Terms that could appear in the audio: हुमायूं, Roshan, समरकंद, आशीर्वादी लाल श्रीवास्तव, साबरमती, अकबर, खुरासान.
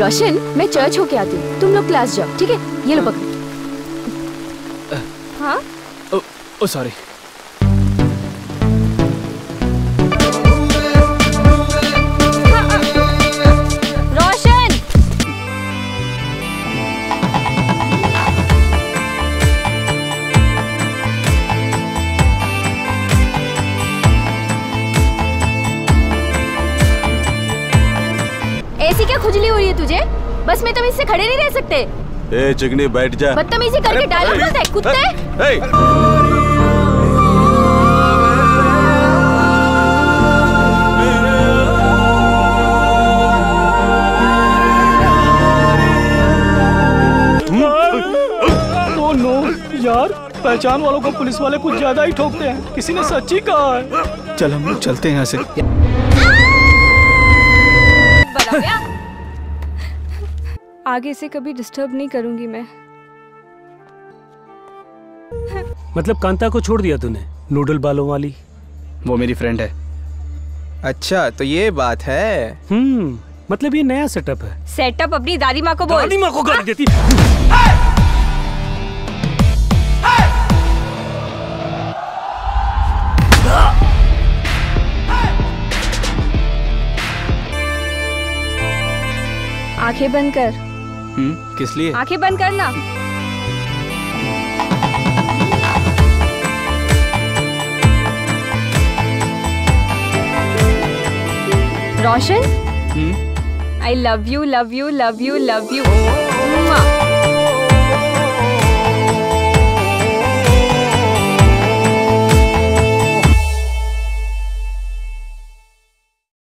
रोशन, मैं चर्च होके आती हूँ, तुम लोग क्लास जाओ, ठीक है? ये लो पकड़ो। हाँ? Oh sorry. क्या खुजली हो रही है तुझे? बस में तुम इससे खड़े नहीं रह सकते। ए चिकनी बैठ जा। बदतमीजी करके डाला बोलता है कुत्ते। यार पहचान वालों को पुलिस वाले कुछ ज्यादा ही ठोकते हैं। किसी ने सच्ची कहा है। चल हम लोग चलते हैं यहाँ से। आगे से कभी डिस्टर्ब नहीं करूंगी मैं। मतलब कांता को छोड़ दिया तूने? नूडल बालों वाली वो मेरी फ्रेंड है। अच्छा तो ये बात है। मतलब ये नया सेटअप है। सेटअप अपनी दादी माँ को बोल। दादी माँ को गाली देती। आंखें बंद कर। किस लिए? आंखें बंद करना। Roshan, I love you love you love you love you.